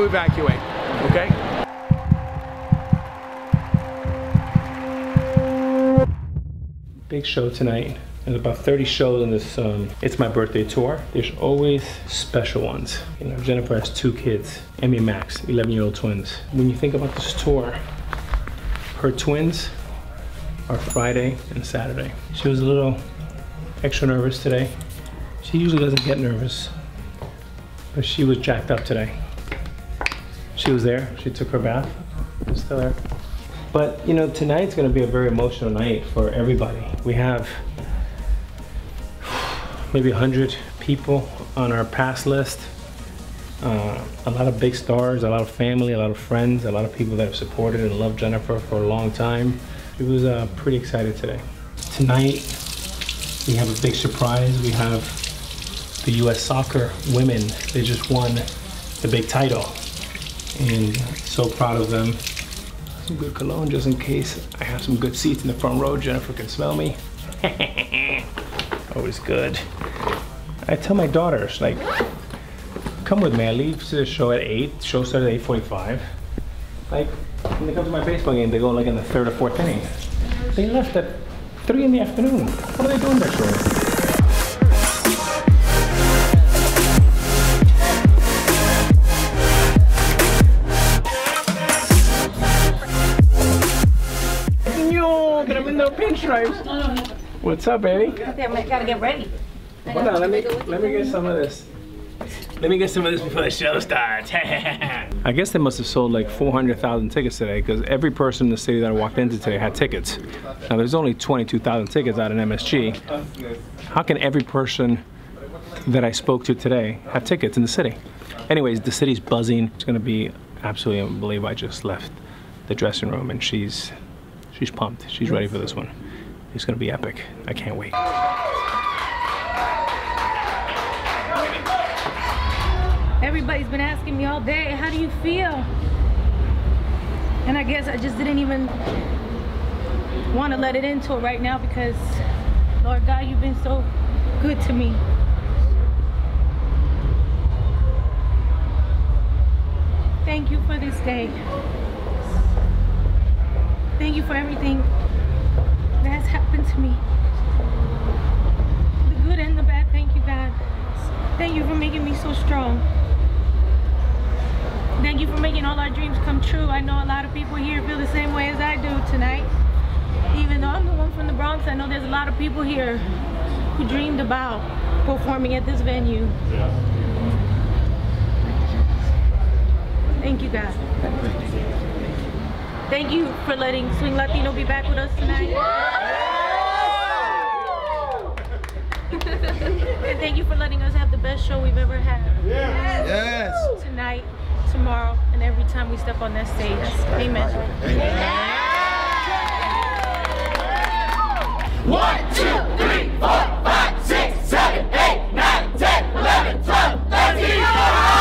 to evacuate, okay? Big show tonight. There's about 30 shows in this It's My Birthday tour. There's always special ones. You know, Jennifer has two kids, Emmy and Max, 11-year-old twins. When you think about this tour, her twins are Friday and Saturday. She was a little extra nervous today. She usually doesn't get nervous, but she was jacked up today. She was there, she took her bath, she's still there. But you know, tonight's gonna be a very emotional night for everybody. We have maybe 100 people on our pass list. A lot of big stars, a lot of family, a lot of friends, a lot of people that have supported and loved Jennifer for a long time. She was pretty excited today. Tonight, we have a big surprise. We have the U.S. soccer women. They just won the big title. And so proud of them. Some good cologne just in case. I have some good seats in the front row. Jennifer can smell me. Always good. I tell my daughters, like, come with me. I leave to the show at 8. Show started at 8:45. Like, when they come to my baseball game, they go like in the third or fourth inning. They left at 3 in the afternoon. What are they doing next room? What's up, baby? I gotta get ready. Hold on, let me get some of this. Let me get some of this before the show starts. I guess they must have sold like 400,000 tickets today, because every person in the city that I walked into today had tickets. Now there's only 22,000 tickets out in MSG. How can every person that I spoke to today have tickets in the city? Anyways, the city's buzzing. It's gonna be absolutely unbelievable. I just left the dressing room and she's pumped. She's ready for this one. It's gonna be epic. I can't wait. Everybody's been asking me all day, how do you feel? And I guess I just didn't even want to let it into it right now, because Lord God, you've been so good to me. Thank you for this day. Thank you for everything that's happened to me. The good and the bad, thank you, God. Thank you for making me so strong. Thank you for making all our dreams come true. I know a lot of people here feel the same way as I do tonight. Even though I'm the one from the Bronx, I know there's a lot of people here who dreamed about performing at this venue. Thank you, God. Thank you for letting Swing Latino be back with us tonight. And thank you for letting us have the best show we've ever had. Yes. Tonight, tomorrow, and every time we step on that stage. Amen. Amen. 1, 2, 3, 4, 5, 6, 7, 8, 9, 10, 11, 12, 13, 14.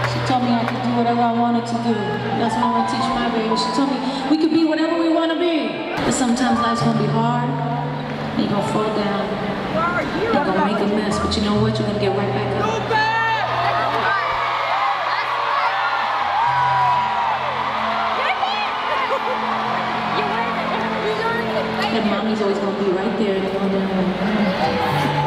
She told me I could do whatever I wanted to do. That's what I want to teach my baby. She told me we could be whatever we want. sometimes life's gonna be hard, and you're gonna fall down, you're gonna make a mess, but you know what, you're gonna get right back up. And mommy's always gonna be right there, and going down.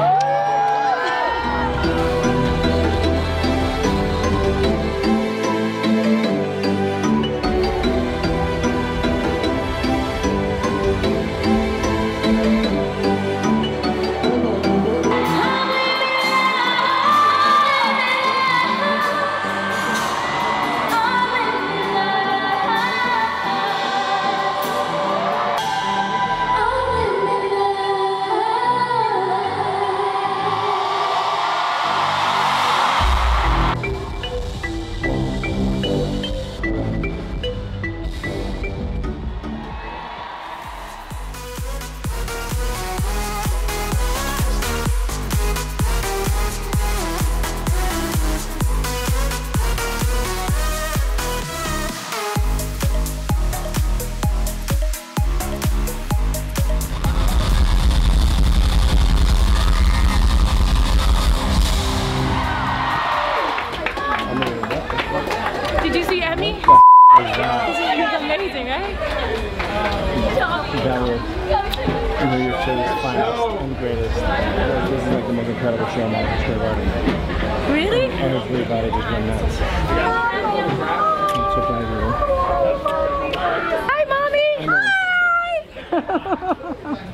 Did you see Emmy? It was amazing, right? Your show is finest and greatest. This is like the most incredible show in Madison Square Garden. Really? Everybody just went nuts. Hi, Mommy!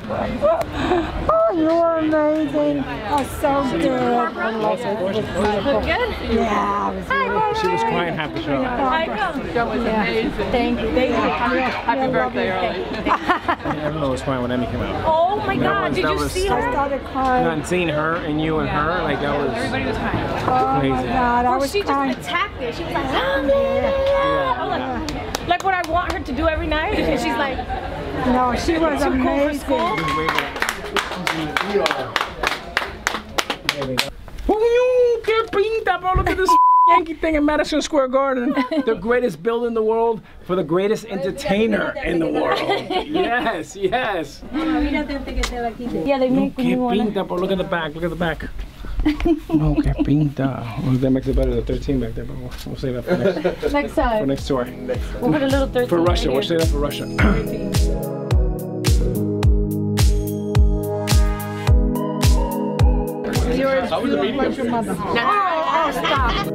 Hi! Oh, you are amazing. Oh, so good. Look good? Yeah. She was crying half the show. That was amazing. Thank you. Happy birthday, Early. Everyone was crying when Emmy came out. Oh my God, did you see her? I started crying. Not seeing her and you and her, like that was... Everybody was crying. Oh my God, I was crying. She just attacked it. She was like, like what I want her to do every night. And she's like... No, she was amazing. Oh, que pinta, bro. Look at this Yankee thing in Madison Square Garden. The greatest building in the world for the greatest entertainer in the world. Yes, yes. Yeah, they make me pinta, bro. Look at the back, look at the back. No, que pinta. Well, that makes it better, the 13 back there, but we'll save that for next. Next time. For next tour. We'll put a little 13 for Russia, right, we'll save that for Russia. How was the meeting? Oh, stop.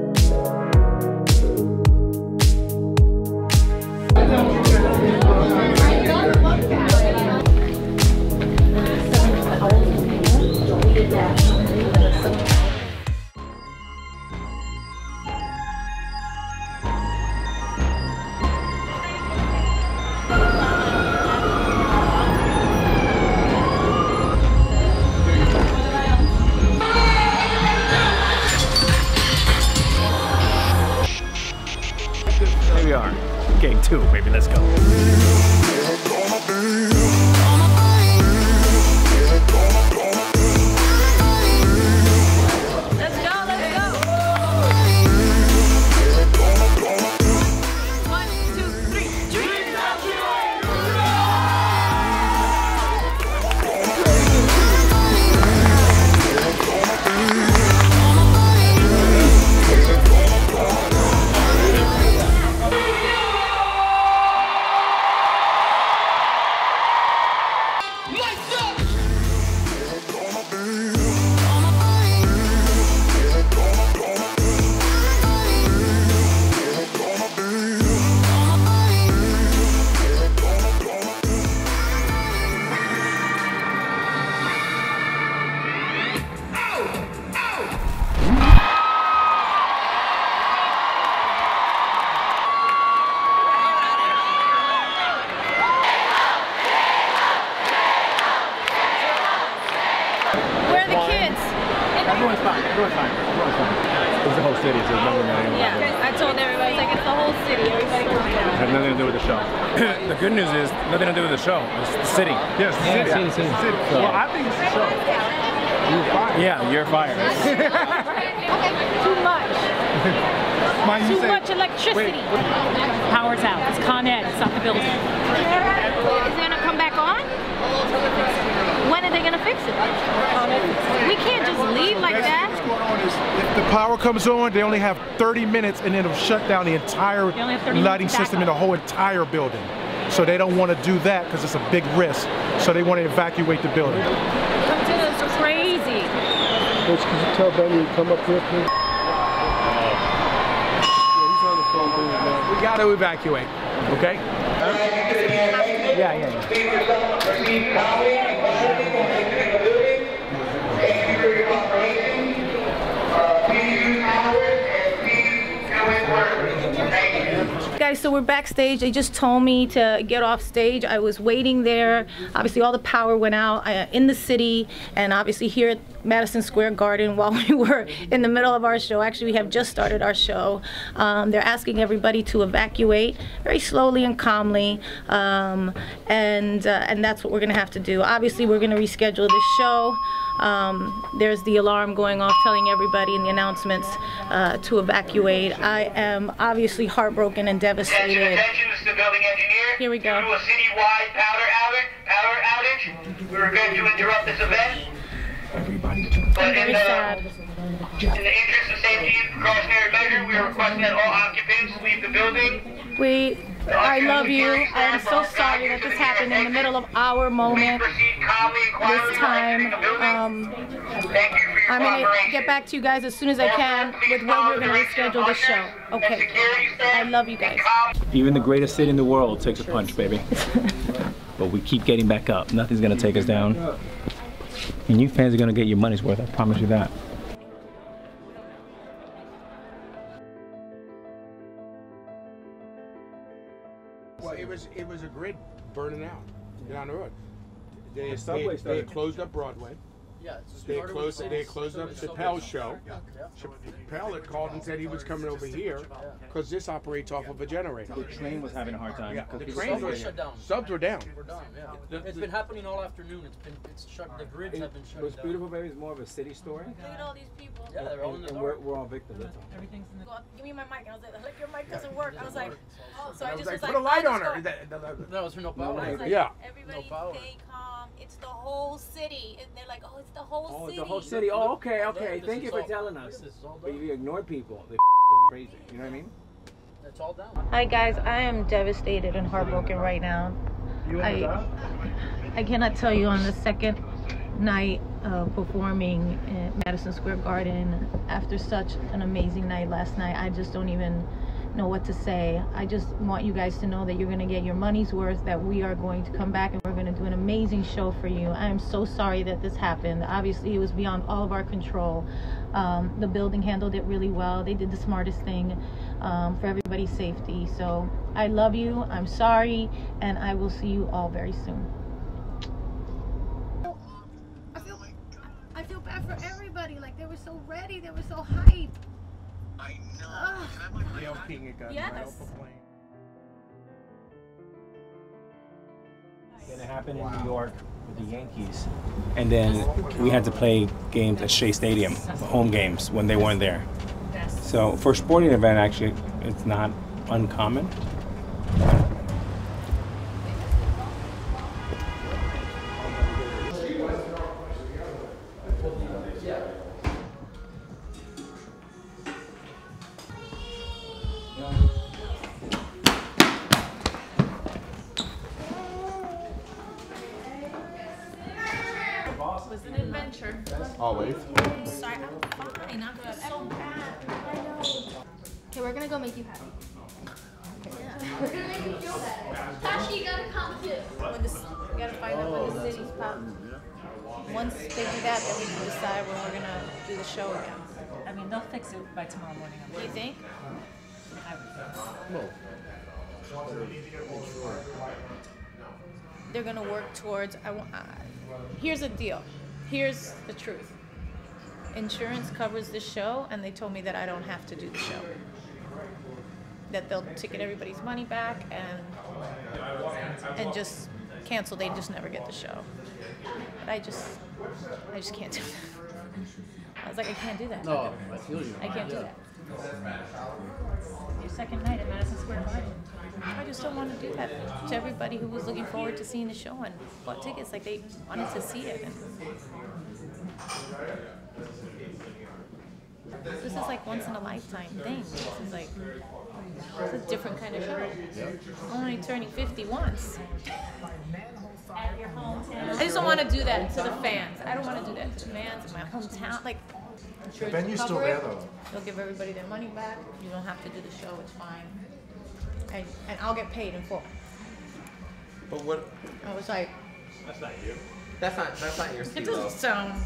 Game 2, baby, let's go. Let's go, let's go. 1, 2, 3, dreams of you. Everyone's fine, everyone's fine, everyone's fine. It was the whole city, so there's nothing going on. Yeah, I told everybody, like, it's the whole city, everybody comes down. It had nothing to do with the show. The good news is, nothing to do with the show, it's the city. Yes, the city. Yeah, city. So. Well, I think it's the show. You're fired. Yeah, you're fired. Too much. Too much electricity. Wait. Power's out, it's Con Ed, it's not the building. Is it gonna come back? on? When are they going to fix it? We can't just leave like that. What's going on is if the power comes on, they only have 30 minutes and then it'll shut down the entire lighting system in the whole entire building. So they don't want to do that because it's a big risk. So they want to evacuate the building. This is crazy. Coach, can you tell Benny to come up here, please? We got to evacuate, okay? Guys, so we're backstage. They just told me to get off stage. I was waiting there. Obviously, all the power went out in the city, and obviously here at Madison Square Garden while we were in the middle of our show. Actually, we have just started our show. They're asking everybody to evacuate very slowly and calmly, and that's what we're going to have to do. Obviously, we're going to reschedule this show. There's the alarm going off telling everybody in the announcements to evacuate. I am obviously heartbroken and devastated. Attention, this is the building engineer. Here we go. Due to a citywide power outage, we regret to interrupt this event. Everybody, in the interest of safety and precautionary measure, we are requesting that all occupants leave the building. I love you. I am so sorry that this happened in the middle of our moment this time. I'm going to get back to you guys as soon as I can with when we're going to reschedule the show. Okay. I love you guys. Even the greatest city in the world takes a punch, baby. But we keep getting back up. Nothing's going to take us down. And you fans are going to get your money's worth. I promise you that. It was a grid burning out down the road. They closed up Broadway. Yeah, they closed up Chappelle's show. Yeah. Chappelle had called and said he was coming over here because this operates off of a generator. The train was having a hard time. Yeah. The trains were shut down. Subs were down. Yeah. It's been happening all afternoon. It's shut. The grids have been shut down. What's beautiful, baby, is more of a city story. Look at all these people. Yeah, they're all in the dark. We're all victims. Everything's in the dark. Give me my mic. I was like, look, your mic doesn't work. I was like, oh, so I just was like, put a light on her. That was her no power. Yeah. Everybody stay calm. It's the whole city. They're like, oh, it's the whole city. Oh, the whole city. Oh, okay, okay. Thank you for telling us. But you ignore people. They're crazy. You know what I mean? That's all down. Hi, guys. I am devastated and heartbroken right now. I cannot tell you. On the second night of performing at Madison Square Garden, after such an amazing night last night, I just don't even know what to say. I just want you guys to know that you're going to get your money's worth, that we are going to come back and we're going to do an amazing show for you. I am so sorry that this happened. Obviously, it was beyond all of our control. The building handled it really well. They did the smartest thing for everybody's safety. So I love you. I'm sorry. And I will see you all very soon. I feel bad for everybody. Like, they were so ready. They were so hyped. I know. Yes. Then it happened in New York with the Yankees, and then we had to play games at Shea Stadium, home games when they weren't there. So for a sporting event, actually, it's not uncommon. It was an adventure. Always. I'm sorry, I'm fine. I'm good. So bad. I know. Okay, we're gonna go make you happy. Okay. Yeah. We're gonna make you feel better. Tashi, you gotta come too. We gotta find out when the city's popping. Once they do that, then we can decide when we're gonna do the show again. I mean, they'll fix it by tomorrow morning. You think? I would. No. They're gonna work towards. Here's the deal. Here's the truth. Insurance covers the show, and they told me that I don't have to do the show. That they'll ticket everybody's money back and just cancel. They just never get the show. But I just can't do that. I was like, I can't do that. No, I feel you. I can't do that. Your second night at Madison Square Garden. I just don't want to do that to everybody who was looking forward to seeing the show and bought tickets like they wanted to see it. And this is like once in a lifetime thing. This is like, it's a different kind of show. Yep. I'm only turning 50 once. At your hometown. I just don't want to do that to the fans. I don't want to do that to the fans in my hometown. Like, I'm sure the venue's still there though. They'll give everybody their money back. You don't have to do the show. It's fine. And I'll get paid in full. But what? I was like. That's not you. That's not your style. It doesn't sound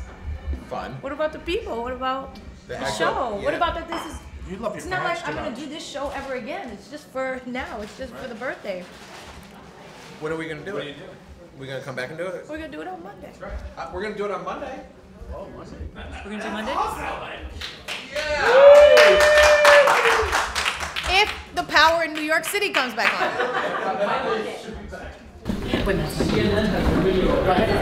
fun. What about the people? What about the show? Yeah. What about that? This is. You love your it's not like I'm gonna do this show ever again. It's just for now. It's just right. For the birthday. When are we gonna do it? We're gonna come back and do it. We're gonna do it on Monday. That's right. We're gonna do it on Monday. Oh, Monday. We're gonna do Monday. Awesome. Yeah. If the power in New York City comes back on. By Monday. This is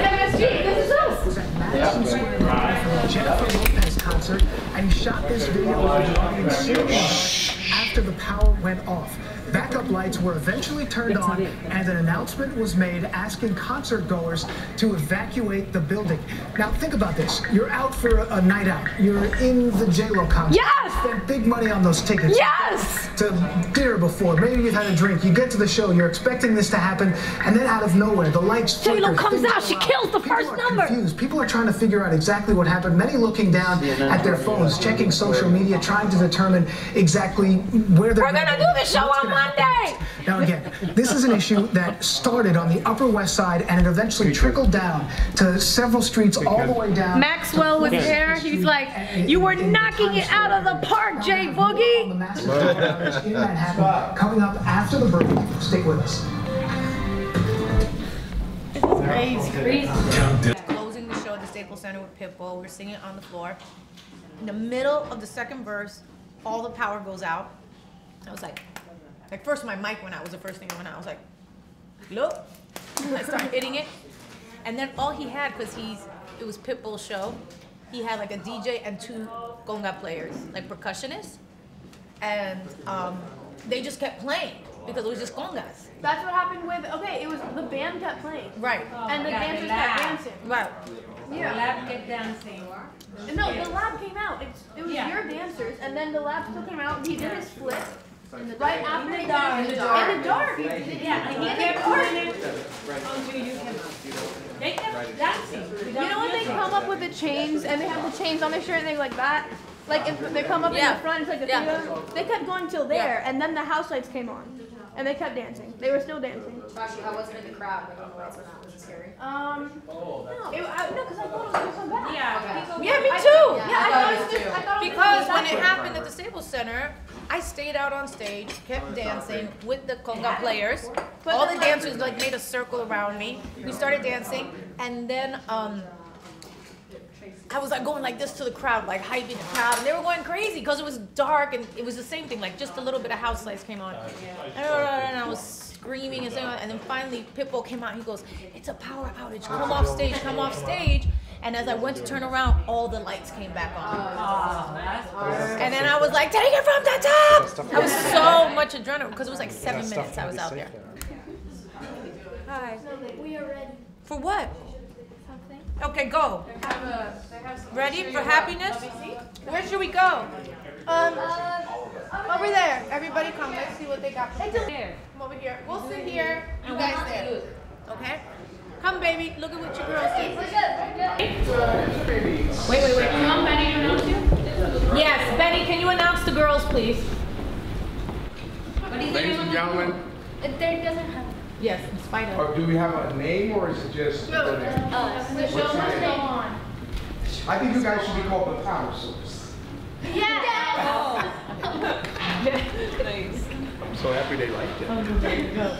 MSG. This is us. Madison Square Garden. Jennifer Lopez concert, and shot this video with the audience so much after the power went off. Backup lights were eventually turned on, and an announcement was made asking concert goers to evacuate the building. Now, think about this. You're out for a night out. You're in the J-Lo concert. Yes! Spent big money on those tickets. Yes! To dinner before. Maybe you've had a drink. You get to the show. You're expecting this to happen, and then out of nowhere, the lights flicker. J-Lo comes out. She kills the first number. Confused. People are trying to figure out exactly what happened. Many looking down at their phones, checking social media, trying to determine exactly where they're going. We're going to do the show on Monday. Now again, this is an issue that started on the Upper West Side and it eventually trickled down to several streets all the way down. Maxwell was there. He's like, you were knocking it out of the park, J Boogie. In Manhattan, coming up after the break. Stay with us. It's crazy. Closing the show at the Staples Center with Pitbull. We're singing on the floor. In the middle of the second verse, all the power goes out. I was like. Like first my mic went out, was the first thing that went out. I was like, look, I started hitting it. And then all he had, because it was Pitbull's show, he had like a DJ and two conga players, like percussionists. And they just kept playing because it was just congas. That's what happened with, okay, it was the band kept playing. Right. Oh, and the dancers kept dancing. Right. Yeah. The lab kept dancing. No, the lab came out. It was your dancers, and then the lab still came out. He did his flip. Right after the dark. In the dark. Yeah, and he kept putting it onto you. They kept dancing. You know when they come up with the chains and they have the chains on their shirt and they're like that? Like if they come up in the front, it's like the video. They kept going till there and then the house lights came on. And they kept dancing. They were still dancing. Actually, I wasn't in the crowd. I don't know what's going on. Was it scary? No, because I thought it was going to come back. Yeah, okay. Yeah, me too. I thought it was because when it happened at the Staples Center, I stayed out on stage, kept dancing with the conga players. All the dancers like made a circle around me. We started dancing, and then I was like going like this to the crowd, like hyping the crowd, and they were going crazy because it was dark and it was the same thing, like just a little bit of house lights came on. And I was screaming and saying, and then finally Pitbull came out and he goes, "It's a power outage, come off stage, come off stage." And as I went to turn around, all the lights came back on. And then I was like, "Take it from the top!" I was so much adrenaline because it was like 7 minutes I was out there. Hi. We are ready. For what? Okay, go. Ready for happiness? Where should we go? Over there. Everybody come. Let's see what they got. Come over here. We'll sit here. You guys there. Okay? Come, baby. Look at what your girl sees. Wait. Come, Benny, you announce you? Yes, Benny, can you announce the girls, please? Ladies and gentlemen. There doesn't have. Yes, in spite of. Or do we have a name, or is it just? No, the show must go on. I think you guys should be called the Power Source. Yes. Thanks. I'm so happy they liked it.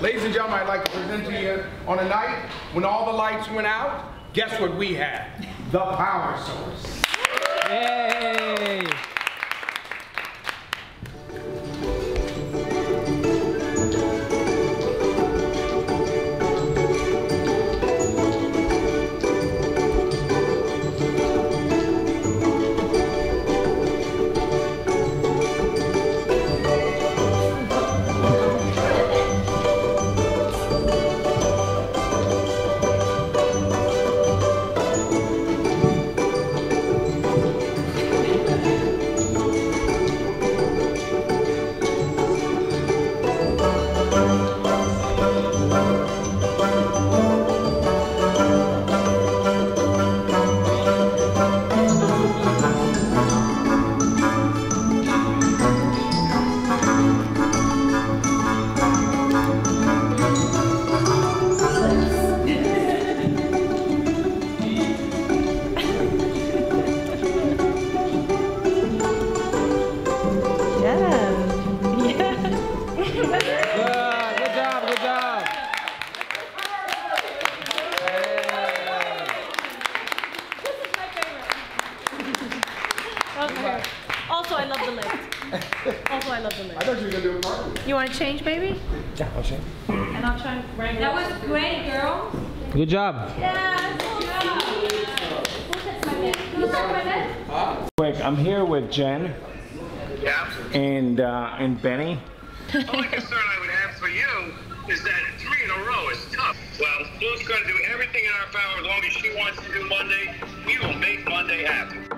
Ladies and gentlemen, I'd like to present to you, on a night when all the lights went out, guess what we had? The Power Source. Yay! Also, I love the lid. I thought you were going to do a party. You want to change, baby? Yeah, I'll change. And I'll try and wrangle. That was great, girl. Good job. Yeah, good job. Who touched my bed? Who touched my bed? Huh? Quick, I'm here with Jen. Yeah. And Benny. The only concern I would have for you is that 3 in a row is tough. Well, Lou's going to do everything in our power as long as she wants to do Monday. We will make Monday happen.